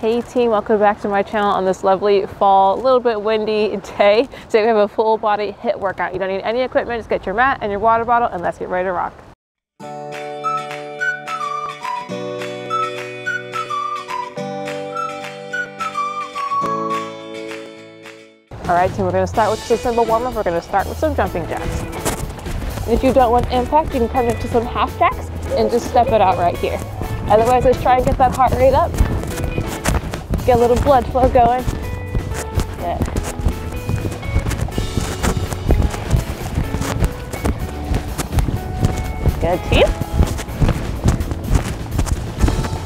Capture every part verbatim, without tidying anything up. Hey team, welcome back to my channel on this lovely fall, a little bit windy day. Today we have a full body H I I T workout. You don't need any equipment, just get your mat and your water bottle and let's get ready to rock. All right team, we're gonna start with just a simple warm up. We're gonna start with some jumping jacks. And if you don't want impact, you can come into some half jacks and just step it out right here. Otherwise, let's try and get that heart rate up. Get a little blood flow going. Yeah. Good team.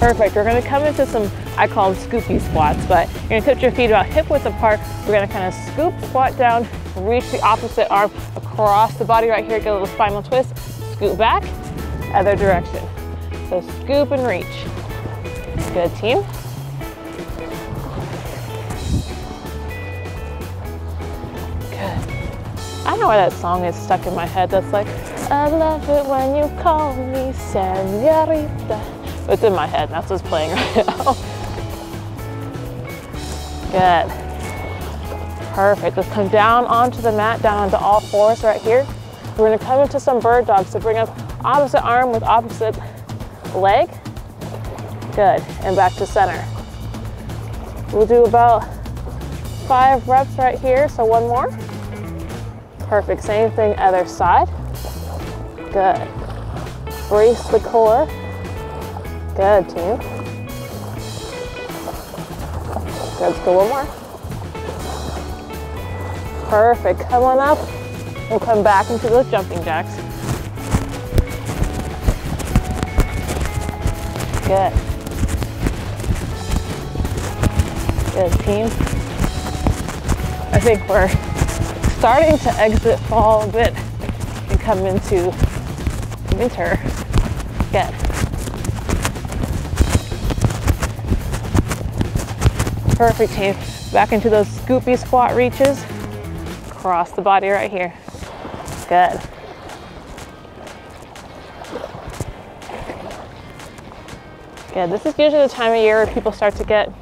Perfect. We're going to come into some, I call them scoopy squats, but you're going to put your feet about hip width apart. We're going to kind of scoop, squat down, reach the opposite arm across the body right here. Get a little spinal twist, scoop back, other direction. So scoop and reach. Good team. I know why that song is stuck in my head. That's like, I love it when you call me senorita. It's in my head, and that's what's playing right now. Good. Perfect. Let's come down onto the mat, down onto all fours right here. We're gonna come into some bird dogs. So bring up opposite arm with opposite leg. Good. And back to center. We'll do about five reps right here, so one more. Perfect, same thing, other side. Good. Brace the core. Good, team. Good, let's go one more. Perfect, come on up. We'll come back into those jumping jacks. Good. Good, team. I think we're starting to exit fall a bit and come into winter again. Perfect team. Back into those scoopy squat reaches. Cross the body right here. Good. Good. This is usually the time of year where people start to get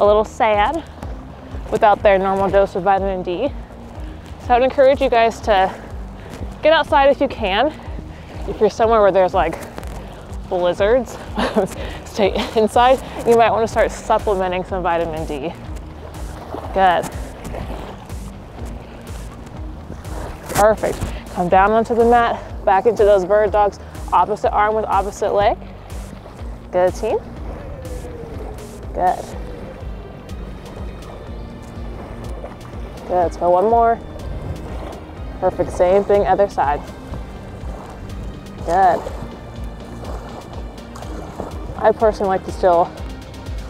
a little sad without their normal dose of vitamin D. So I would encourage you guys to get outside if you can. If you're somewhere where there's like blizzards, stay inside. You might want to start supplementing some vitamin D. Good. Perfect. Come down onto the mat, back into those bird dogs, opposite arm with opposite leg. Good team. Good. Good, let's go one more. Perfect, same thing, other side. Good. I personally like to still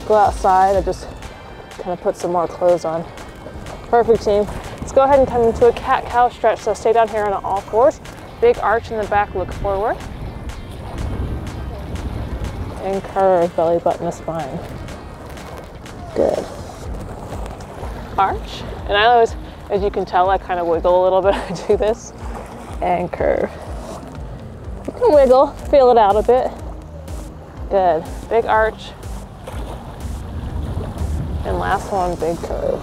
go outside. I just kind of put some more clothes on. Perfect team. Let's go ahead and come into a cat-cow stretch. So stay down here on all fours. Big arch in the back, look forward. And curve belly button to spine. Good. Arch. And I always, as you can tell, I kind of wiggle a little bit. I do this and curve. You can wiggle, feel it out a bit. Good, big arch. And last one, big curve.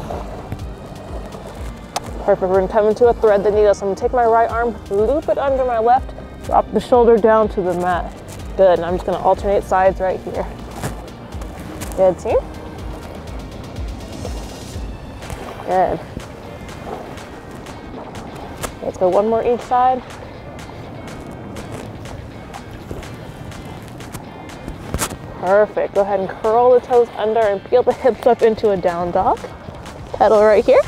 Perfect, we're gonna come into a thread the needle. So I'm gonna take my right arm, loop it under my left, drop the shoulder down to the mat. Good, and I'm just gonna alternate sides right here. Good, team. Good. Let's go one more each side. Perfect. Go ahead and curl the toes under and peel the hips up into a down dog. Pedal right here.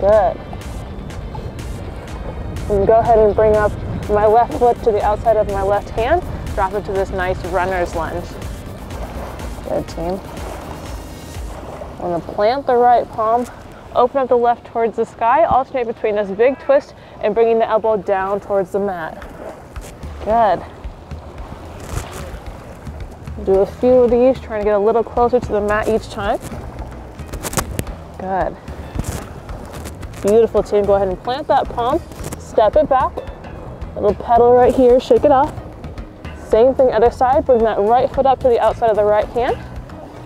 Good. And go ahead and bring up my left foot to the outside of my left hand. Drop it to this nice runner's lunge. Good team. I'm going to plant the right palm. Open up the left towards the sky, alternate between this big twist and bringing the elbow down towards the mat. Good. Do a few of these, trying to get a little closer to the mat each time. Good. Beautiful team, go ahead and plant that palm, step it back, little pedal right here, shake it off. Same thing other side, bring that right foot up to the outside of the right hand.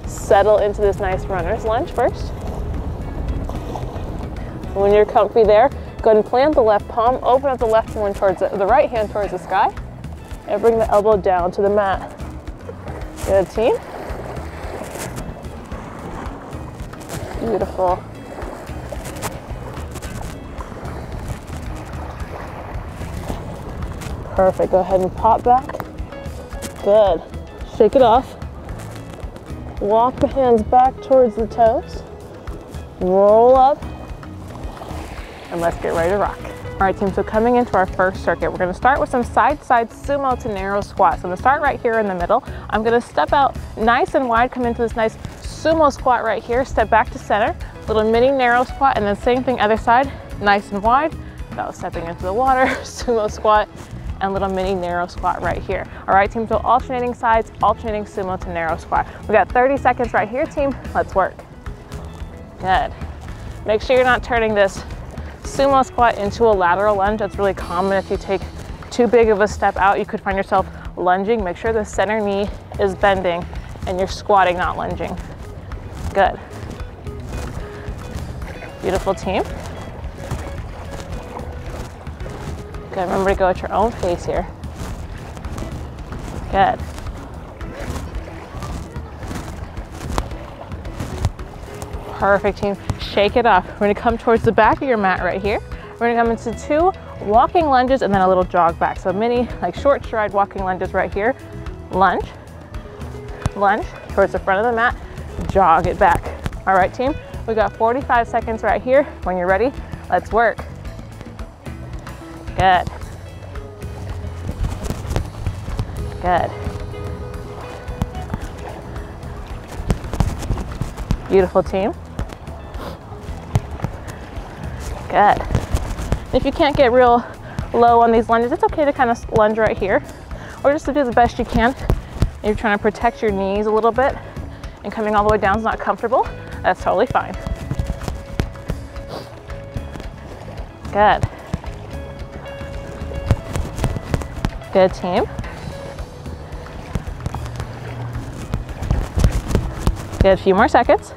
Settle into this nice runner's lunge first. When you're comfy there, go ahead and plant the left palm, open up the left one towards the, the right hand towards the sky, and bring the elbow down to the mat. Good team. Beautiful. Perfect, go ahead and pop back. Good, shake it off. Walk the hands back towards the toes. Roll up, and let's get ready to rock. All right team, so coming into our first circuit, we're gonna start with some side-side sumo to narrow squats. I'm gonna start right here in the middle. I'm gonna step out nice and wide, come into this nice sumo squat right here, step back to center, little mini narrow squat, and then same thing other side, nice and wide, without stepping into the water, sumo squat, and little mini narrow squat right here. All right team, so alternating sides, alternating sumo to narrow squat. We got thirty seconds right here team, let's work. Good. Make sure you're not turning this sumo squat into a lateral lunge. That's really common. If you take too big of a step out, you could find yourself lunging. Make sure the center knee is bending and you're squatting, not lunging. Good. Beautiful team. Good, remember to go at your own pace here. Good. Perfect team, shake it off. We're gonna come towards the back of your mat right here. We're gonna come into two walking lunges and then a little jog back. So mini, like short stride walking lunges right here. Lunge, lunge towards the front of the mat, jog it back. All right team, we got forty-five seconds right here. When you're ready, let's work. Good. Good. Beautiful team. Good. If you can't get real low on these lunges, it's okay to kind of lunge right here, or just to do the best you can. You're trying to protect your knees a little bit, and coming all the way down is not comfortable. That's totally fine. Good. Good team. Good, a few more seconds.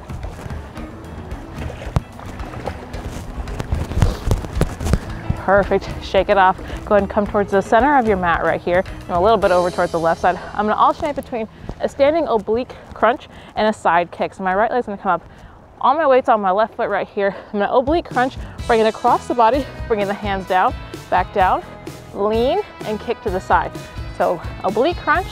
Perfect, shake it off. Go ahead and come towards the center of your mat right here, and a little bit over towards the left side. I'm gonna alternate between a standing oblique crunch and a side kick. So my right leg's gonna come up. All my weight's on my left foot right here. I'm gonna oblique crunch, bring it across the body, bringing the hands down, back down, lean and kick to the side. So oblique crunch,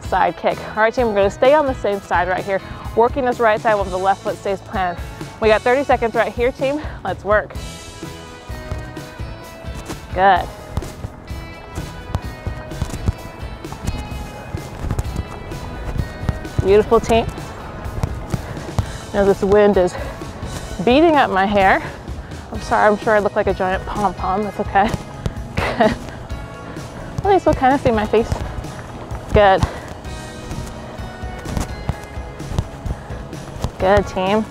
side kick. All right team, we're gonna stay on the same side right here, working this right side while the left foot stays planted. We got thirty seconds right here team, let's work. Good. Beautiful team. Now this wind is beating up my hair. I'm sorry, I'm sure I look like a giant pom-pom, that's okay. Good. At least we'll kind of see my face. Good. Good team.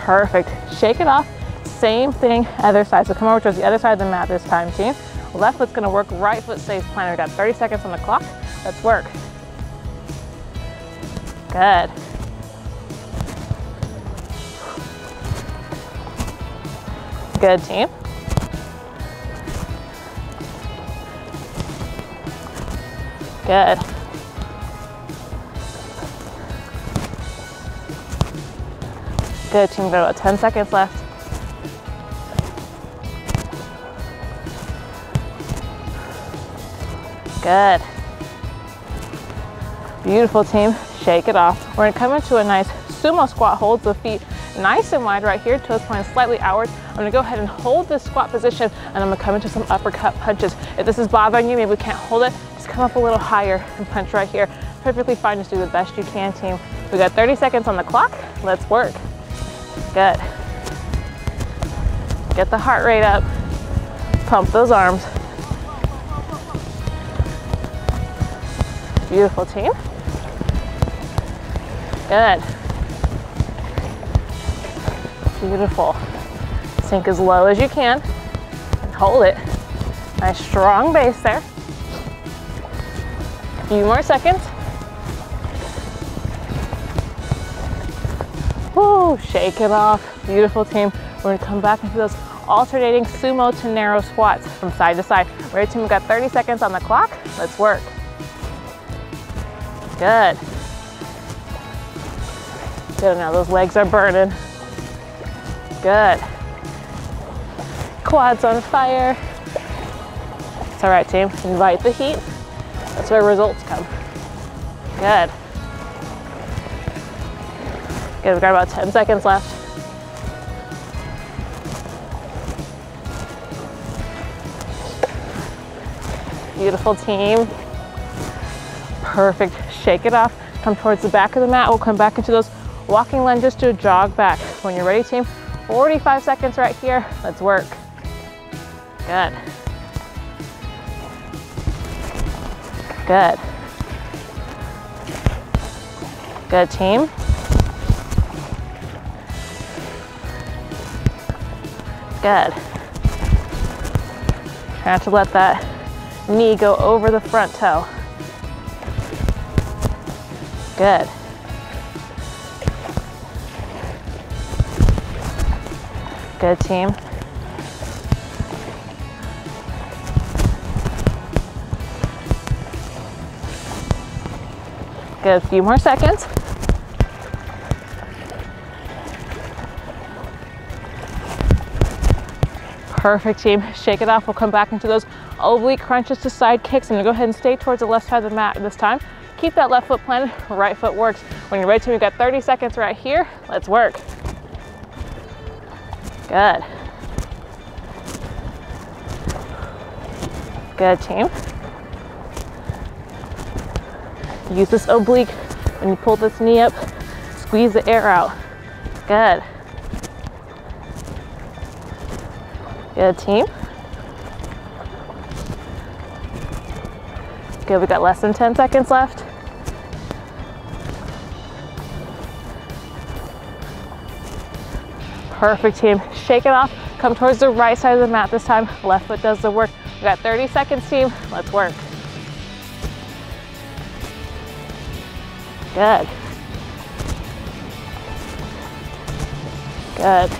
Perfect. Shake it off. Same thing, other side. So come over towards the other side of the mat this time, team. Left foot's gonna work, right foot stays planted. We got thirty seconds on the clock. Let's work. Good. Good team. Good. Good team, got about ten seconds left. Good. Beautiful team, shake it off. We're gonna come into a nice sumo squat hold, so feet nice and wide right here, toes pointing slightly outward. I'm gonna go ahead and hold this squat position, and I'm gonna come into some uppercut punches. If this is bothering you, maybe we can't hold it, just come up a little higher and punch right here. Perfectly fine, just do the best you can, team. We got thirty seconds on the clock, let's work. Good. Get the heart rate up, pump those arms. Beautiful team. Good. Beautiful. Sink as low as you can and hold it. Nice strong base there. A few more seconds. Woo, shake it off. Beautiful team. We're gonna come back into those alternating sumo to narrow squats from side to side. Right team, we've got thirty seconds on the clock. Let's work. Good. Good, now those legs are burning. Good. Quads on fire. It's all right, team. Invite the heat. That's where results come. Good. Good, we've got about ten seconds left. Beautiful team. Perfect, shake it off. Come towards the back of the mat. We'll come back into those walking lunges to jog back. When you're ready, team, forty-five seconds right here. Let's work. Good. Good. Good, team. Good. Try not to let that knee go over the front toe. Good. Good, team. Good, a few more seconds. Perfect, team. Shake it off. We'll come back into those oblique crunches to side kicks. I'm gonna go ahead and stay towards the left side of the mat this time. Keep that left foot planted, right foot works. When you're ready, team, we've got thirty seconds right here. Let's work. Good. Good, team. Use this oblique when you pull this knee up, squeeze the air out. Good. Good, team. Good, we got less than ten seconds left. Perfect, team. Shake it off. Come towards the right side of the mat this time. Left foot does the work. We got thirty seconds, team. Let's work. Good. Good.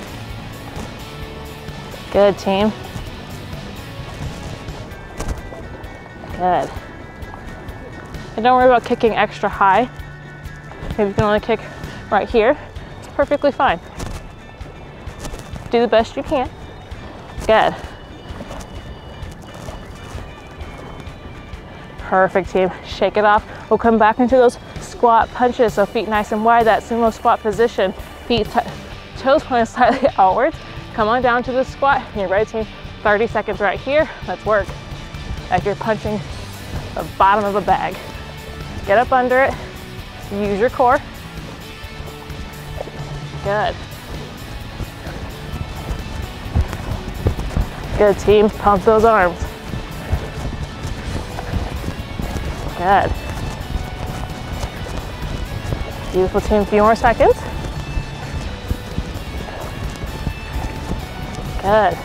Good, team. Good. And don't worry about kicking extra high. Maybe you can only kick right here. It's perfectly fine. Do the best you can. Good. Perfect, team. Shake it off. We'll come back into those squat punches, so feet nice and wide, that sumo squat position. Feet, toes pointed slightly outwards. Come on down to the squat. You're ready, team. thirty seconds right here. Let's work. Like you're punching the bottom of a bag. Get up under it. Use your core. Good. Good, team. Pump those arms. Good. Beautiful, team. A few more seconds. Good.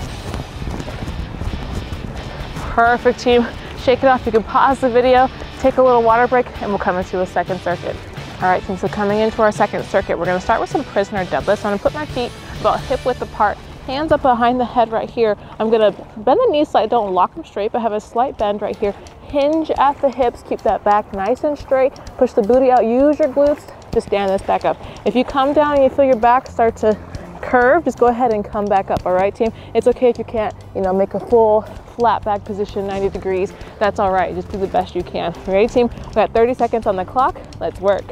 Perfect, team. Shake it off. You can pause the video, take a little water break, and we'll come into a second circuit. All right, team, so coming into our second circuit, we're going to start with some prisoner deadlifts. So I'm going to put my feet about hip width apart, hands up behind the head right here. I'm going to bend the knees slightly, don't lock them straight, but have a slight bend right here. Hinge at the hips, keep that back nice and straight, push the booty out, use your glutes to stand this back up. If you come down and you feel your back start to curve, just go ahead and come back up, all right, team? It's okay if you can't, you know, make a full flat back position, ninety degrees, that's all right, just do the best you can. You ready, team? We got thirty seconds on the clock, let's work.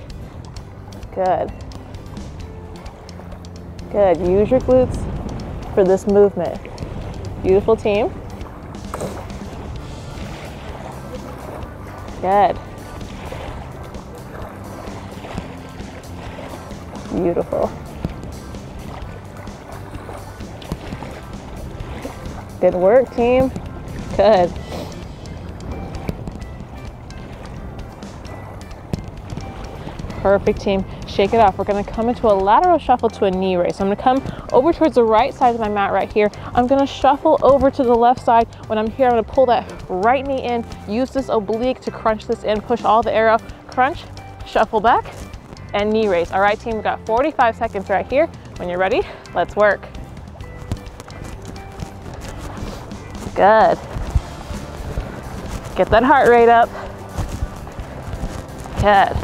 Good. Good, use your glutes for this movement. Beautiful, team. Good. Beautiful. Good work, team. Good. Perfect, team. shake it off. We're gonna come into a lateral shuffle to a knee raise. So I'm gonna come over towards the right side of my mat right here. I'm gonna shuffle over to the left side. When I'm here, I'm gonna pull that right knee in, use this oblique to crunch this in, push all the air out, crunch, shuffle back, and knee raise. All right, team, we've got forty-five seconds right here. When you're ready, let's work. Good. Get that heart rate up. Good.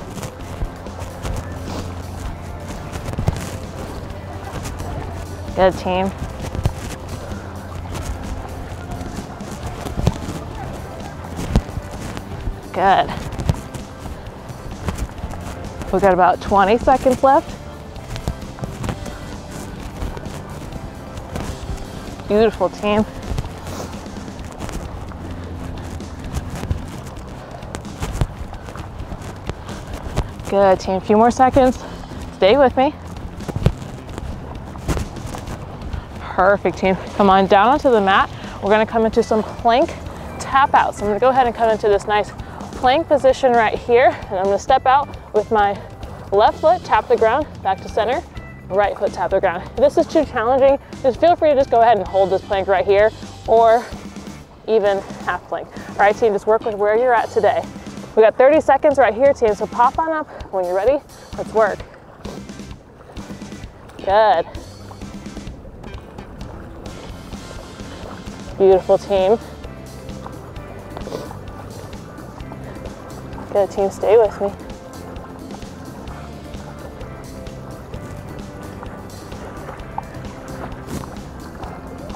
Good, team. Good. We've got about twenty seconds left. Beautiful, team. Good, team. A few more seconds. Stay with me. Perfect, team. Come on down onto the mat. We're going to come into some plank tap out. So I'm going to go ahead and come into this nice plank position right here. And I'm going to step out with my left foot, tap the ground, back to center, right foot, tap the ground. If this is too challenging, just feel free to just go ahead and hold this plank right here or even half plank. All right, team, just work with where you're at today. We got thirty seconds right here, team, so pop on up. When you're ready, let's work. Good. Beautiful, team. Good, team, stay with me.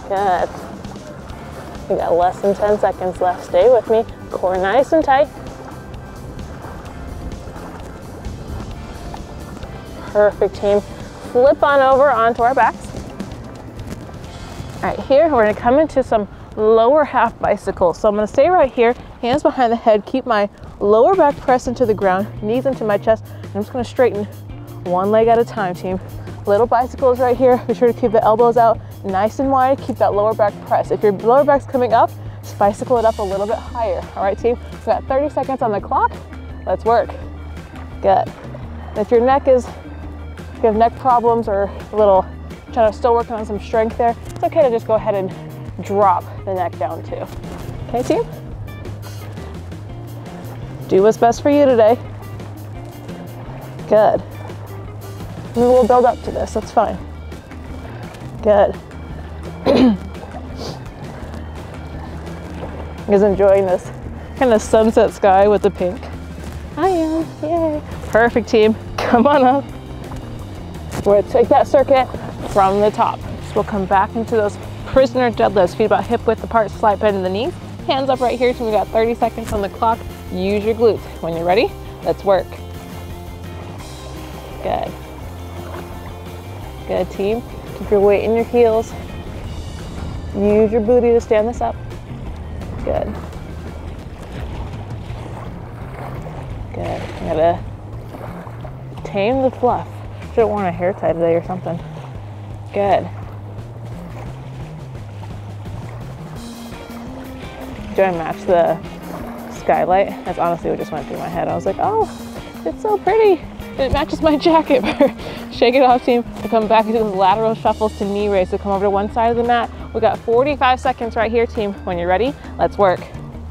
Good. We got less than ten seconds left. Stay with me. Core nice and tight. Perfect, team. Flip on over onto our backs. Right here, we're gonna come into some lower half bicycles. So I'm gonna stay right here, hands behind the head, keep my lower back pressed into the ground, knees into my chest. I'm just gonna straighten one leg at a time, team. Little bicycles right here. Be sure to keep the elbows out nice and wide. Keep that lower back pressed. If your lower back's coming up, just bicycle it up a little bit higher. All right, team, we've got thirty seconds on the clock. Let's work. Good. If your neck is If you have neck problems or a little, trying to still working on some strength there, it's okay to just go ahead and drop the neck down too. Okay, team? Do what's best for you today. Good. We will build up to this, that's fine. Good. I'm just enjoying this kind of sunset sky with the pink. I am, yay. Perfect, team, come on up. We're gonna take that circuit from the top. So we'll come back into those prisoner deadlifts. Feet about hip width apart, slight bend in the knees. Hands up right here, so we got thirty seconds on the clock. Use your glutes. When you're ready, let's work. Good. Good, team. Keep your weight in your heels. Use your booty to stand this up. Good. Good. I'm gonna tame the fluff. Should have worn a hair tie today or something. Good. Do I match the skylight? That's honestly what just went through my head. I was like, oh, it's so pretty. It matches my jacket. Shake it off, team. We'll come back into the lateral shuffles to knee raise. So come over to one side of the mat. We got forty-five seconds right here, team. When you're ready, let's work.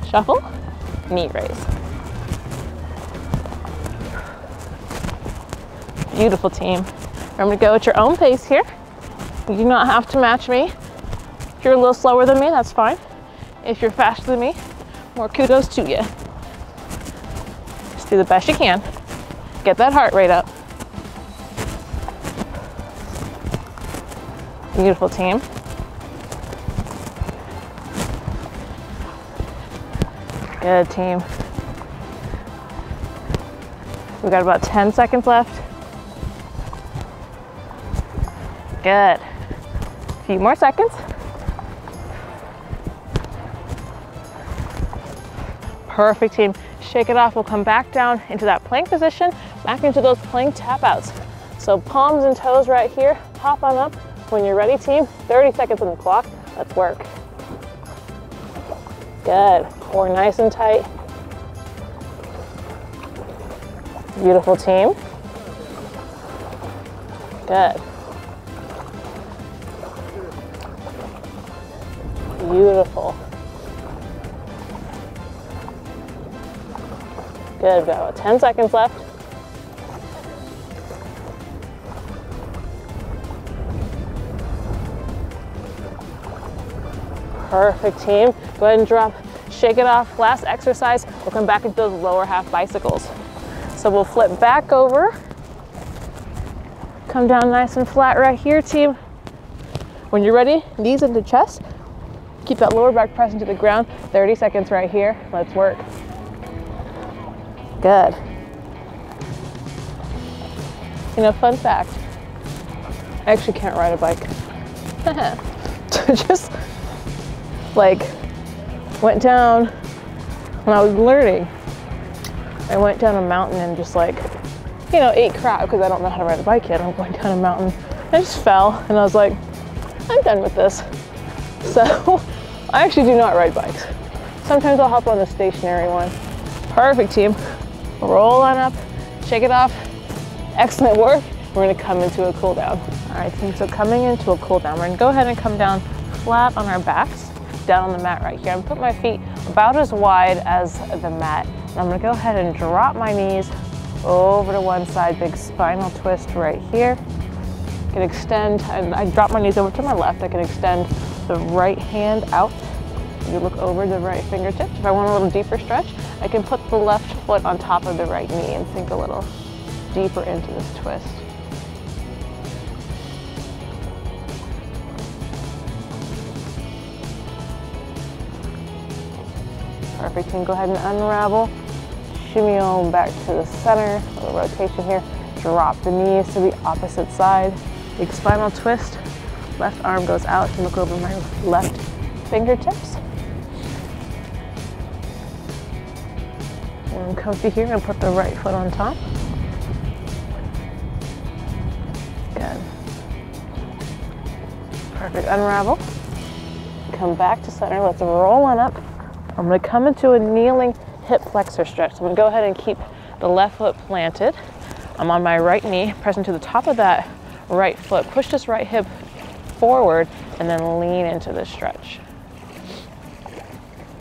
Shuffle, knee raise. Beautiful, team. I'm gonna go at your own pace here. You do not have to match me. If you're a little slower than me, that's fine. If you're faster than me, more kudos to you. Just do the best you can. Get that heart rate up. Beautiful, team. Good, team. We've got about ten seconds left. Good. A few more seconds. Perfect, team. Shake it off. We'll come back down into that plank position, back into those plank tap outs. So palms and toes right here. Pop on up. When you're ready, team, thirty seconds on the clock. Let's work. Good. Core nice and tight. Beautiful, team. Good. Beautiful. Good, about ten seconds left. Perfect, team. Go ahead and drop, shake it off. Last exercise, we'll come back into those lower half bicycles. So we'll flip back over. Come down nice and flat right here, team. When you're ready, knees into chest. Keep that lower back pressed into the ground. thirty seconds right here. Let's work. Good. You know, fun fact, I actually can't ride a bike. Just like went down when I was learning. I went down a mountain and just like, you know, ate crap because I don't know how to ride a bike yet. I'm going down a mountain. I just fell and I was like, I'm done with this. So I actually do not ride bikes. Sometimes I'll hop on the stationary one. Perfect, team. Roll on up, shake it off. Excellent work. We're gonna come into a cool down. All right, team, so coming into a cool down, we're gonna go ahead and come down flat on our backs, down on the mat right here. I'm put my feet about as wide as the mat. And I'm gonna go ahead and drop my knees over to one side, big spinal twist right here. I can extend, and I drop my knees over to my left. I can extend the right hand out. You look over the right fingertips. If I want a little deeper stretch, I can put the left foot on top of the right knee and sink a little deeper into this twist. Perfect, and go ahead and unravel. Shimmy on back to the center, a little rotation here. Drop the knees to the opposite side. Big spinal twist. Left arm goes out, and look over my left fingertips. I'm comfy here, and put the right foot on top. Good. Perfect, unravel. Come back to center, let's roll on up. I'm gonna come into a kneeling hip flexor stretch. So I'm gonna go ahead and keep the left foot planted. I'm on my right knee, pressing to the top of that right foot. Push this right hip forward and then lean into this stretch.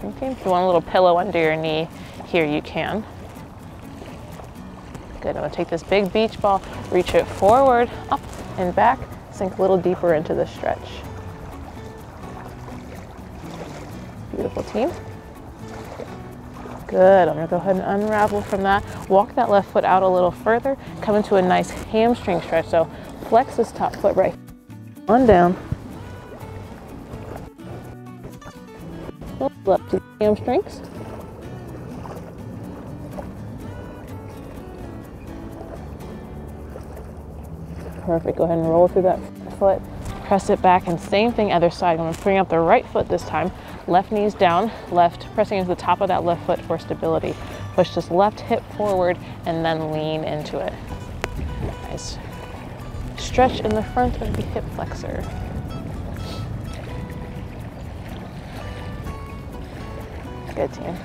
Okay, if you want a little pillow under your knee here, you can. Good, I'm gonna take this big beach ball, reach it forward, up and back, sink a little deeper into the stretch. Beautiful, team. Good, I'm gonna go ahead and unravel from that. Walk that left foot out a little further, come into a nice hamstring stretch. So flex this top foot right on down. Left to the hamstrings. Perfect, go ahead and roll through that foot. Press it back and same thing other side. I'm gonna bring up the right foot this time. Left knee's down, left, pressing into the top of that left foot for stability. Push this left hip forward and then lean into it. Nice. Stretch in the front of the hip flexor. Good, team.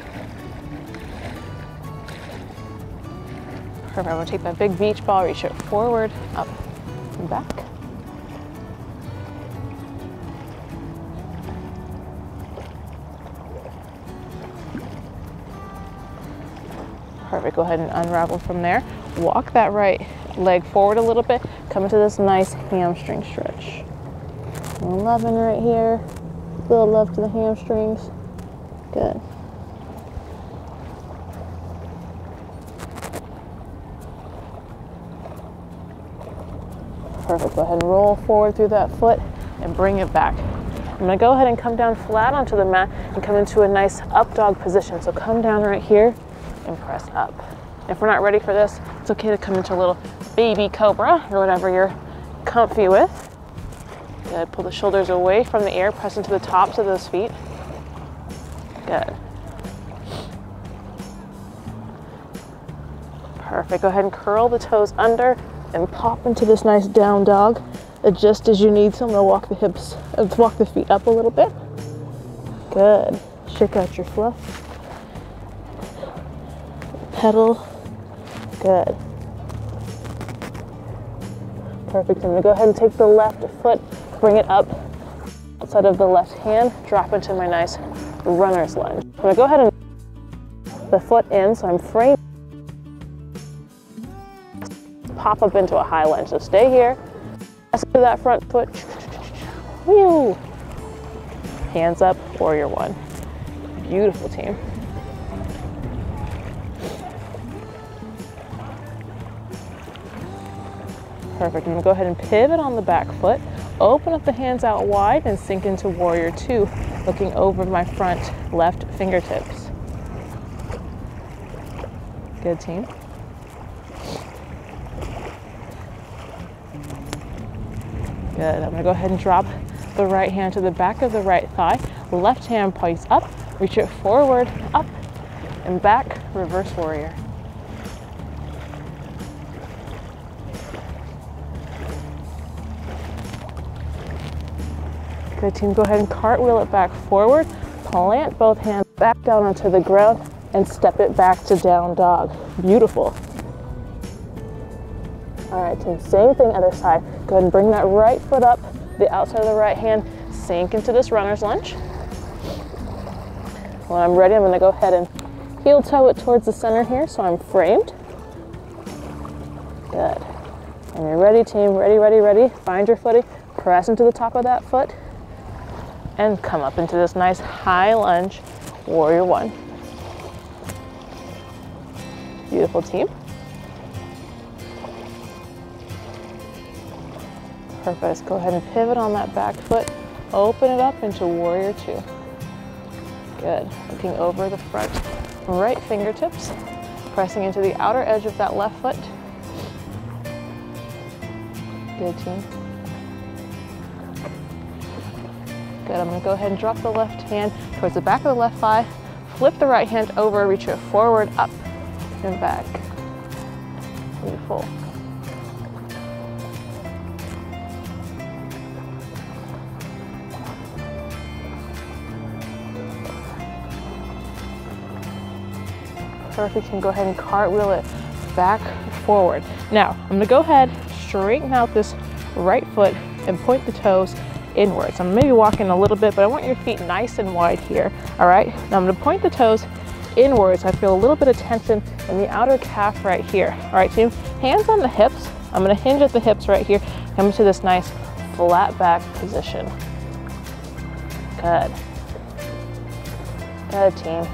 Perfect, I'm gonna take that big beach ball, reach it forward, up, and back. Perfect, go ahead and unravel from there. Walk that right leg forward a little bit. Come into this nice hamstring stretch. Loving right here. A little love to the hamstrings. Good. Perfect, go ahead and roll forward through that foot and bring it back. I'm gonna go ahead and come down flat onto the mat and come into a nice up dog position. So come down right here and press up. If we're not ready for this, it's okay to come into a little baby cobra or whatever you're comfy with. Good, pull the shoulders away from the air, press into the tops of those feet. Good. Perfect, go ahead and curl the toes under and pop into this nice down dog. Adjust as you need, so I'm gonna walk the hips, walk the feet up a little bit. Good, shake out your fluff. Pedal. Good. perfect. I'm gonna go ahead and take the left foot, bring it up outside of the left hand, drop into my nice runner's lunge. I'm gonna go ahead and the foot in, so I'm frame. Pop up into a high lunge, so stay here. Let's do that front foot. Woo! Hands up, warrior one. Beautiful team. Perfect. I'm going to go ahead and pivot on the back foot, open up the hands out wide, and sink into warrior two, looking over my front left fingertips. Good team. Good. I'm going to go ahead and drop the right hand to the back of the right thigh, left hand points up, reach it forward, up, and back, reverse warrior. Good team, go ahead and cartwheel it back forward, plant both hands back down onto the ground, and step it back to down dog. Beautiful. All right team, same thing other side. Go ahead and bring that right foot up, the outside of the right hand, sink into this runner's lunge. When I'm ready, I'm gonna go ahead and heel toe it towards the center here, so I'm framed. Good. And you're ready team, ready, ready, ready. Find your footing, press into the top of that foot, and come up into this nice high lunge, warrior one. Beautiful team. Perfect, go ahead and pivot on that back foot, open it up into warrior two. Good, looking over the front right fingertips, pressing into the outer edge of that left foot. Good team. Good, I'm gonna go ahead and drop the left hand towards the back of the left thigh, flip the right hand over, reach it forward, up, and back. Beautiful. Perfect, you can go ahead and cartwheel it back forward. Now, I'm gonna go ahead, straighten out this right foot, and point the toes inwards. I'm maybe walking a little bit, but I want your feet nice and wide here. All right, now I'm going to point the toes inwards. I feel a little bit of tension in the outer calf right here. All right, team, hands on the hips. I'm going to hinge at the hips right here. Come into this nice flat back position. Good. Good, team.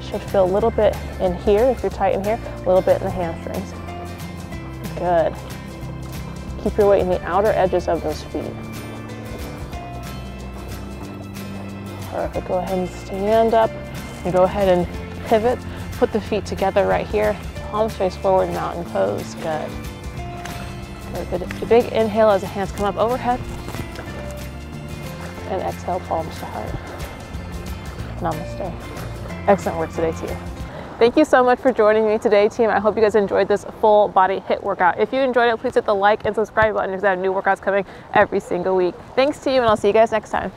Should feel a little bit in here if you're tight in here, a little bit in the hamstrings. Good. Keep your weight in the outer edges of those feet. Perfect, go ahead and stand up and go ahead and pivot. Put the feet together right here. Palms face forward, mountain pose, good. Good, big inhale as the hands come up overhead. And exhale, palms to heart. Namaste. Excellent work today to you. Thank you so much for joining me today, team. I hope you guys enjoyed this full body H I I T workout. If you enjoyed it, please hit the like and subscribe button because I have new workouts coming every single week. Thanks to you, and I'll see you guys next time.